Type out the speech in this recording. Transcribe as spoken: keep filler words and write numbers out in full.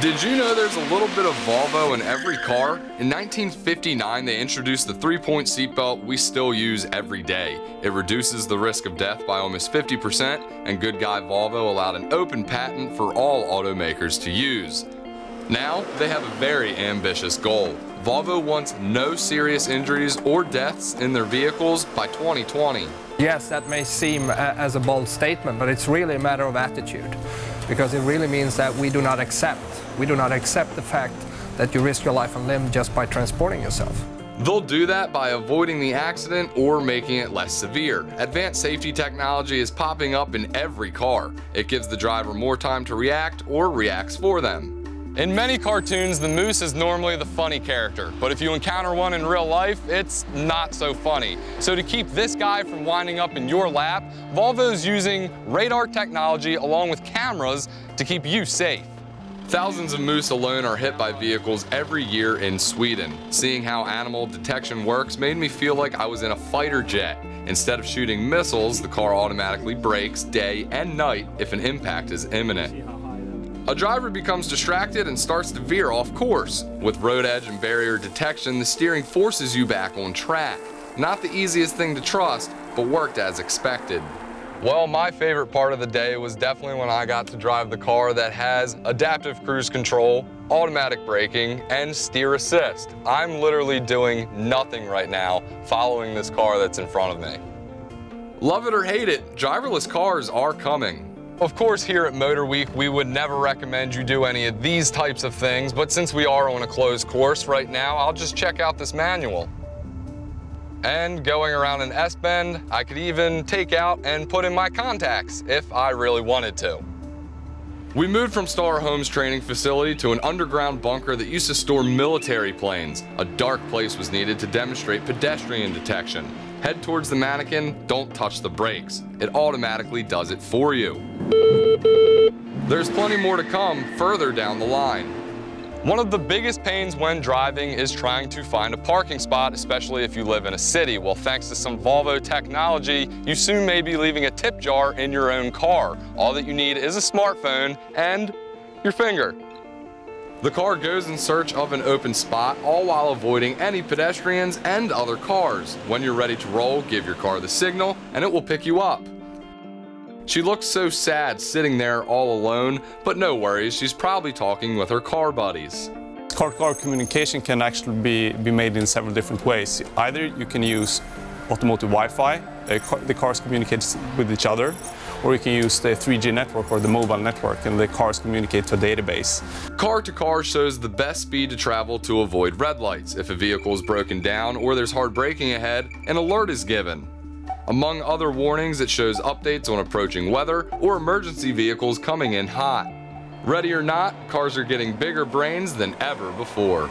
Did you know there's a little bit of Volvo in every car? In nineteen fifty-nine, they introduced the three-point seatbelt we still use every day. It reduces the risk of death by almost fifty percent, and Good Guy Volvo allowed an open patent for all automakers to use. Now, they have a very ambitious goal. Volvo wants no serious injuries or deaths in their vehicles by twenty twenty. Yes, that may seem uh, as a bold statement, but it's really a matter of attitude, because it really means that we do not accept. We do not accept the fact that you risk your life and limb just by transporting yourself. They'll do that by avoiding the accident or making it less severe. Advanced safety technology is popping up in every car. It gives the driver more time to react, or reacts for them. In many cartoons, the moose is normally the funny character, but if you encounter one in real life, it's not so funny. So to keep this guy from winding up in your lap, Volvo's using radar technology along with cameras to keep you safe. Thousands of moose alone are hit by vehicles every year in Sweden. Seeing how animal detection works made me feel like I was in a fighter jet. Instead of shooting missiles, the car automatically brakes day and night if an impact is imminent. A driver becomes distracted and starts to veer off course. With road edge and barrier detection, the steering forces you back on track. Not the easiest thing to trust, but worked as expected. Well, my favorite part of the day was definitely when I got to drive the car that has adaptive cruise control, automatic braking, and steer assist. I'm literally doing nothing right now, following this car that's in front of me. Love it or hate it, driverless cars are coming. Of course, here at MotorWeek, we would never recommend you do any of these types of things, but since we are on a closed course right now, I'll just check out this manual. And going around an S-bend, I could even take out and put in my contacts if I really wanted to. We moved from Star Homes training facility to an underground bunker that used to store military planes. A dark place was needed to demonstrate pedestrian detection. Head towards the mannequin, don't touch the brakes. It automatically does it for you. There's plenty more to come further down the line. One of the biggest pains when driving is trying to find a parking spot, especially if you live in a city. Well, thanks to some Volvo technology, you soon may be leaving a tip jar in your own car. All that you need is a smartphone and your finger. The car goes in search of an open spot, all while avoiding any pedestrians and other cars. When you're ready to roll, give your car the signal and it will pick you up. She looks so sad sitting there all alone, but no worries, she's probably talking with her car buddies. Car-car communication can actually be, be made in several different ways. Either you can use automotive Wi-Fi, the cars communicate with each other, or you can use the three G network or the mobile network, and the cars communicate to a database. Car to car shows the best speed to travel to avoid red lights. If a vehicle is broken down or there's hard braking ahead, an alert is given. Among other warnings, it shows updates on approaching weather or emergency vehicles coming in hot. Ready or not, cars are getting bigger brains than ever before.